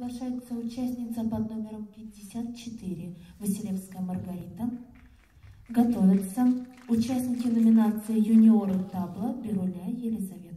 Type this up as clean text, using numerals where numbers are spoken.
приглашается участница под номером 54 Василевская Маргарита. Готовятся участники номинации юниоры табла Беруля Елизавета.